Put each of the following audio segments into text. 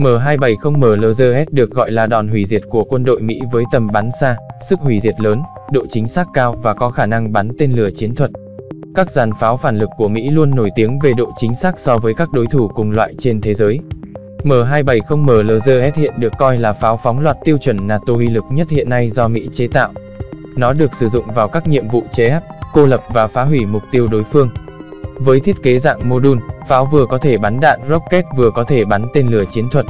M270 MLRS được gọi là đòn hủy diệt của quân đội Mỹ với tầm bắn xa, sức hủy diệt lớn, độ chính xác cao và có khả năng bắn tên lửa chiến thuật. Các dàn pháo phản lực của Mỹ luôn nổi tiếng về độ chính xác so với các đối thủ cùng loại trên thế giới. M270 MLRS hiện được coi là pháo phóng loạt tiêu chuẩn NATO uy lực nhất hiện nay do Mỹ chế tạo. Nó được sử dụng vào các nhiệm vụ chế áp, cô lập và phá hủy mục tiêu đối phương. Với thiết kế dạng mô đun, pháo vừa có thể bắn đạn rocket vừa có thể bắn tên lửa chiến thuật.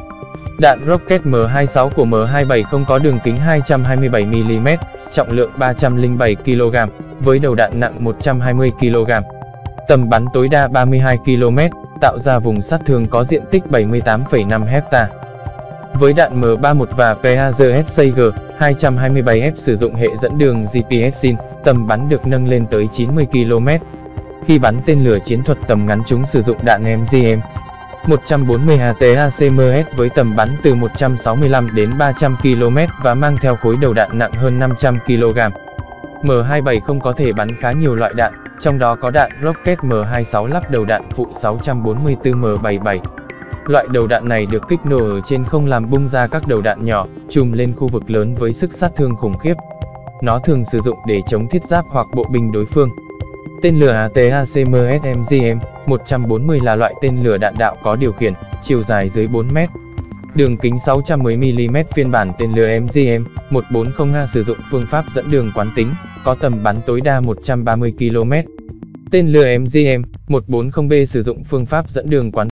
Đạn rocket M26 của M270 có đường kính 227 mm, trọng lượng 307 kg, với đầu đạn nặng 120 kg. Tầm bắn tối đa 32 km, tạo ra vùng sát thương có diện tích 78,5 hecta. Với đạn M31 và PAZFCG 227F sử dụng hệ dẫn đường GPS-SIN, tầm bắn được nâng lên tới 90 km. Khi bắn tên lửa chiến thuật tầm ngắn chúng sử dụng đạn MGM-140 ATACMS với tầm bắn từ 165 đến 300 km và mang theo khối đầu đạn nặng hơn 500 kg. M270 có thể bắn khá nhiều loại đạn, trong đó có đạn rocket M26 lắp đầu đạn phụ 644M77. Loại đầu đạn này được kích nổ ở trên không làm bung ra các đầu đạn nhỏ, chùm lên khu vực lớn với sức sát thương khủng khiếp. Nó thường sử dụng để chống thiết giáp hoặc bộ binh đối phương. Tên lửa ATACMS MGM-140 là loại tên lửa đạn đạo có điều khiển, chiều dài dưới 4 m, đường kính 610 mm. Phiên bản tên lửa MGM-140A sử dụng phương pháp dẫn đường quán tính, có tầm bắn tối đa 130 km. Tên lửa MGM-140B sử dụng phương pháp dẫn đường quán